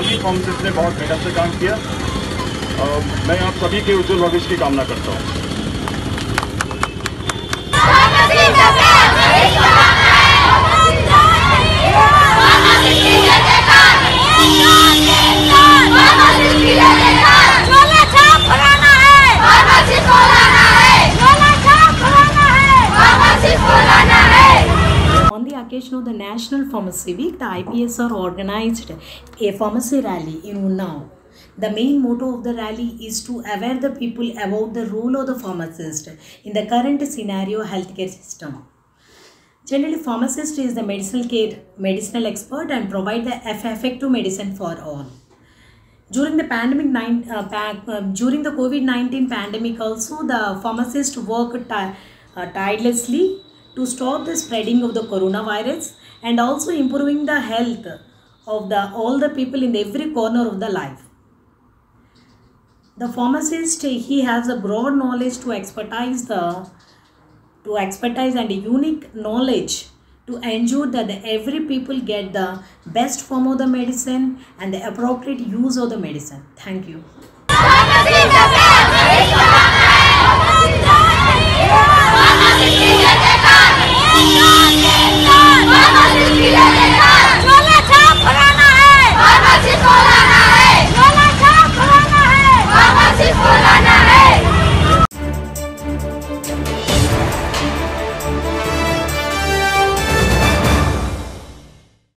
सभी कॉन्सेप्ट ने बहुत मेहनत से काम किया। मैं आप सभी के उज्जवल भविष्य की कामना करता हूँ। Of the National Pharmacy Week, the IPSR organized a pharmacy rally in Unnao. The main motto of the rally is to aware the people about the role of the pharmacist in the current scenario healthcare system. Generally, pharmacist is the medicinal expert and provide the effective medicine for all. During the pandemic, during the COVID-19 pandemic, also the pharmacist worked tirelessly to stop the spreading of the coronavirus and also improving the health of all the people in every corner of the life. The pharmacist, he has a broad knowledge to expertise and a unique knowledge to ensure that every people get the best form of the medicine and the appropriate use of the medicine. Thank you.